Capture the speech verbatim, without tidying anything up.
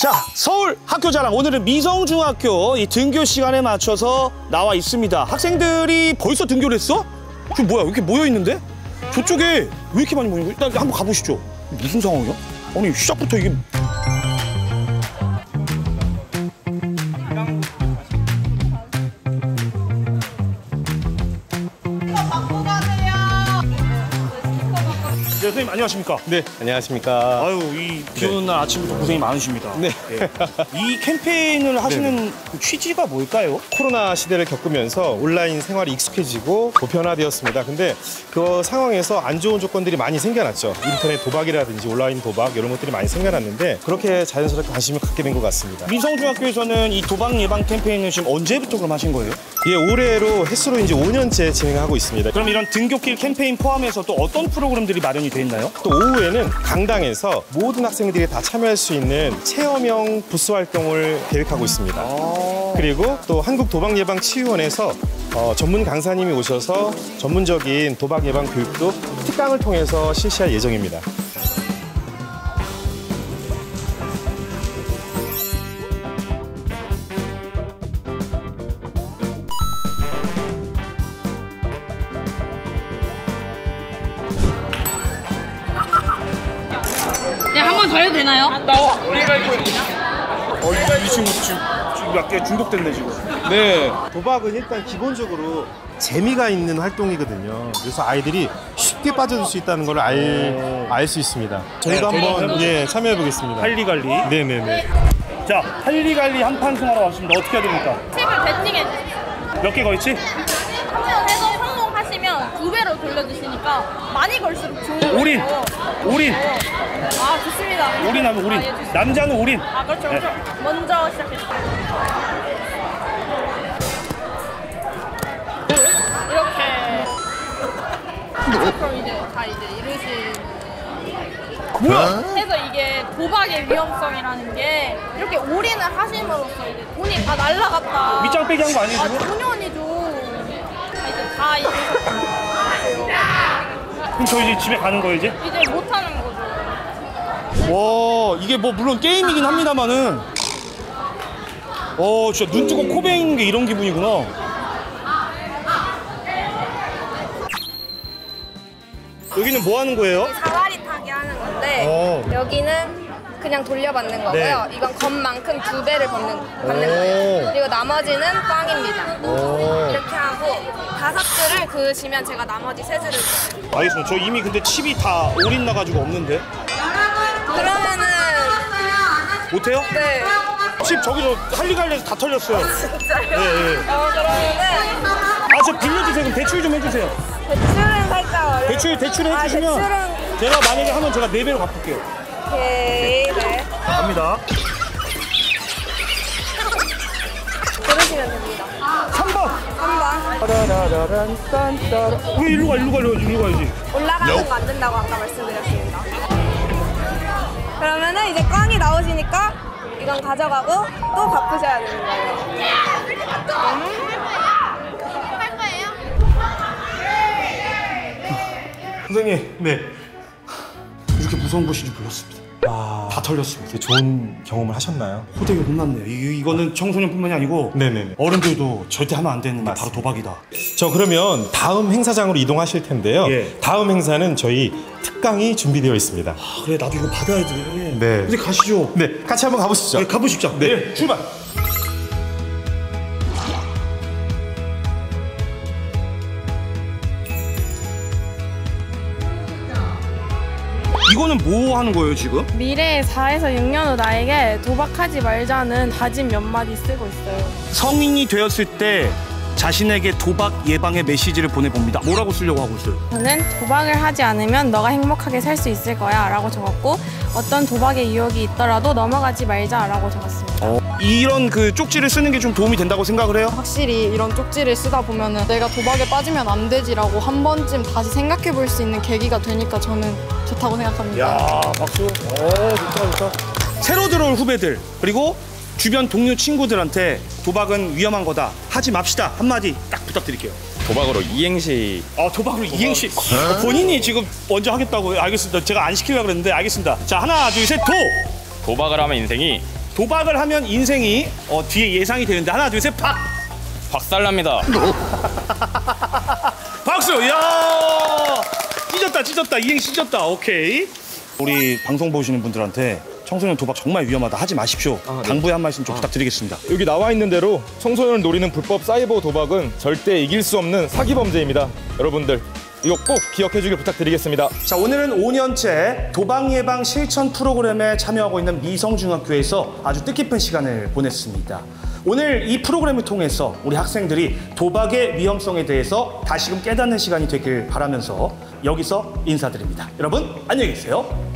자, 서울 학교 자랑. 오늘은 미성중학교 이 등교 시간에 맞춰서 나와 있습니다. 학생들이 벌써 등교를 했어? 저 뭐야, 왜 이렇게 모여있는데? 저쪽에 왜 이렇게 많이 모이는 거야? 일단 한번 가보시죠. 무슨 상황이야? 아니, 시작부터 이게... 네, 선생님 안녕하십니까? 네, 안녕하십니까? 아유, 이 비 오는 날 아침부터 고생이 많으십니다. 네. 네. 이 캠페인을 하시는 그 취지가 뭘까요? 코로나 시대를 겪으면서 온라인 생활이 익숙해지고 보편화되었습니다. 근데 그 상황에서 안 좋은 조건들이 많이 생겨났죠. 인터넷 도박이라든지 온라인 도박 이런 것들이 많이 생겨났는데 그렇게 자연스럽게 관심을 갖게 된 것 같습니다. 미성중학교에서는 이 도박 예방 캠페인을 지금 언제부터 그럼 하신 거예요? 예, 올해로 횟수로 이제 오 년째 진행하고 있습니다. 그럼 이런 등굣길 캠페인 포함해서 또 어떤 프로그램들이 마련이 돼 있나요? 또 오후에는 강당에서 모든 학생들이 다 참여할 수 있는 체험형 부스 활동을 계획하고 있습니다. 아 그리고 또 한국도박예방치유원에서 어, 전문 강사님이 오셔서 전문적인 도박 예방 교육도 특강을 통해서 실시할 예정입니다. 더 해도 되나요? 아, 나와. 어, 이, 이 친구 지금 약간 중독됐네 지금. 네. 도박은 일단 기본적으로 재미가 있는 활동이거든요. 그래서 아이들이 쉽게 빠져들 수 있다는 걸 알 알 수 있습니다. 저희도 네, 한번 예 참여해 보겠습니다. 할리갈리. 네네네. 네. 자, 할리갈리 한 판 승하러 왔습니다. 어떻게 해야 됩니까? 칩을 배팅해 주세요. 몇 개 걸지? 한번 해서 성공하시면 두 배로 돌려주시니까 많이 걸수록 좋은 거예요. 올인. 올인. 아, 좋습니다. 올인하면 올인. 아, 예, 남자는 올인. 아, 그렇죠, 그렇죠. 네. 먼저 시작했어요. 이렇게. 그럼 이제 다 이제 이러시. 뭐야? 그래서 이게 도박의 위험성이라는 게 이렇게 올인을 하심으로써 이제 돈이 다 날라갔다. 밑장 빼기 한 거 아니죠? 아, 당연히죠. 이제 다 이제. 그럼 저 이제 집에 가는 거예요, 이제? 이제 못 하는 거죠. 와, 이게 뭐 물론 게임이긴 합니다만은 어 진짜 눈 뜨고 코 베이는 게 이런 기분이구나. 여기는 뭐 하는 거예요? 사다리 타기 하는 건데 오. 여기는 그냥 돌려받는 거고요. 네. 이건 건만큼 두 배를 받는, 받는 거예요. 그리고 나머지는 빵입니다. 오. 이렇게 하고 다섯 줄을 그으시면 제가 나머지 세 줄을 그어요. 알겠습니다. 저 이미 근데 칩이 다 올인 나가지고 없는데 그러면은 못해요? 네. 칩 저기서 할리갈리에서 다 털렸어요. 아, 진짜요? 네, 네. 어, 그러면은 아, 저 빌려주세요. 그럼 대출 좀 해주세요. 대출은 살짝 어려워. 대출, 대출을 해주시면 아, 대출은... 제가 만약에 하면 제가 네 배로 갚을게요. 오케이, 네. 자, 갑니다. 들으시면 됩니다. 삼 번. 삼 번. 왜 일로 가, 일로 가, 일로 가야지. 올라가는 거 안 된다고 아까 말씀드렸습니다. 그러면은 이제 꽝이 나오시니까 이건 가져가고 또 갚으셔야 되는 거예요. 할 거예요? 선생님, 네. 이렇게 무서운 곳인지 몰랐습니다. 아, 다 털렸습니다. 좋은 경험을 하셨나요? 호되게 혼났네요. 이, 이거는 청소년뿐만이 아니고 네네네. 어른들도 절대 하면 안 되는 게 바로 도박이다. 저 그러면 다음 행사장으로 이동하실 텐데요. 예. 다음 행사는 저희 특강이 준비되어 있습니다. 아, 그래 나도 이거 받아야 돼. 네. 이제 가시죠. 네, 같이 한번 가보시죠. 네, 가보시죠. 네, 네. 출발. 이거는 뭐 하는 거예요, 지금? 미래의 사에서 육 년 후 나에게 도박하지 말자는 다짐 몇 마디 쓰고 있어요. 성인이 되었을 때 자신에게 도박 예방의 메시지를 보내봅니다. 뭐라고 쓰려고 하고 있어요? 저는 도박을 하지 않으면 너가 행복하게 살 수 있을 거야 라고 적었고 어떤 도박의 유혹이 있더라도 넘어가지 말자 라고 적었습니다. 어, 이런 그 쪽지를 쓰는 게 좀 도움이 된다고 생각을 해요? 확실히 이런 쪽지를 쓰다 보면은 내가 도박에 빠지면 안 되지 라고 한 번쯤 다시 생각해 볼 수 있는 계기가 되니까 저는 좋다고 생각합니다. 야, 박수. 오, 좋다, 좋다. 새로 들어올 후배들 그리고 주변 동료 친구들한테 도박은 위험한 거다. 하지 맙시다. 한마디 딱 부탁드릴게요. 도박으로 이행시. 아, 도박으로 도박... 이행시. 어, 본인이 지금 먼저 하겠다고. 알겠습니다. 제가 안 시키려고 그랬는데 알겠습니다. 자, 하나, 둘, 셋, 도! 도박을 하면 인생이 도박을 하면 인생이 어, 뒤에 예상이 되는데 하나, 둘, 셋, 박! 박살납니다. 박수! 이야! 찢었다, 찢었다. 이행 찢었다. 오케이. 우리 방송 보시는 분들한테 청소년 도박 정말 위험하다. 하지 마십시오. 아, 네. 당부의 한 말씀 좀 아. 부탁드리겠습니다. 여기 나와 있는 대로 청소년을 노리는 불법 사이버 도박은 절대 이길 수 없는 사기 범죄입니다. 여러분들 이거 꼭 기억해 주길 부탁드리겠습니다. 자, 오늘은 오 년째 도박 예방 실천 프로그램에 참여하고 있는 미성중학교에서 아주 뜻깊은 시간을 보냈습니다. 오늘 이 프로그램을 통해서 우리 학생들이 도박의 위험성에 대해서 다시금 깨닫는 시간이 되길 바라면서 여기서 인사드립니다. 여러분 안녕히 계세요.